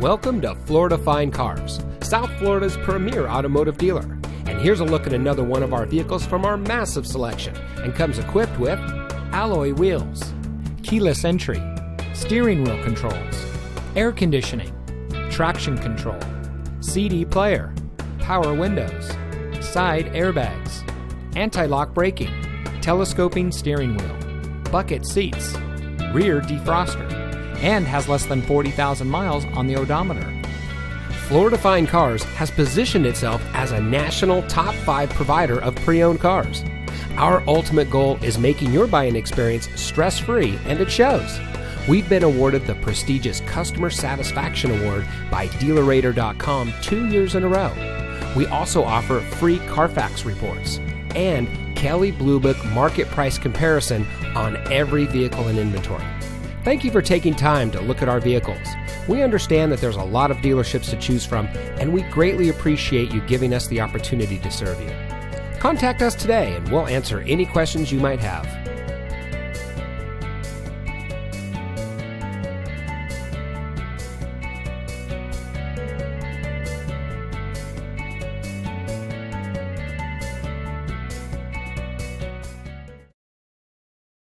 Welcome to Florida Fine Cars, South Florida's premier automotive dealer. And here's a look at another one of our vehicles from our massive selection, and comes equipped with alloy wheels, keyless entry, steering wheel controls, air conditioning, traction control, CD player, power windows, side airbags, anti-lock braking, telescoping steering wheel, bucket seats, rear defroster, and has less than 40,000 miles on the odometer. Florida Fine Cars has positioned itself as a national top 5 provider of pre-owned cars. Our ultimate goal is making your buying experience stress-free, and it shows. We've been awarded the prestigious Customer Satisfaction Award by DealerRater.com 2 years in a row. We also offer free Carfax reports and Kelley Blue Book market price comparison on every vehicle in inventory. Thank you for taking time to look at our vehicles. We understand that there's a lot of dealerships to choose from, and we greatly appreciate you giving us the opportunity to serve you. Contact us today and we'll answer any questions you might have.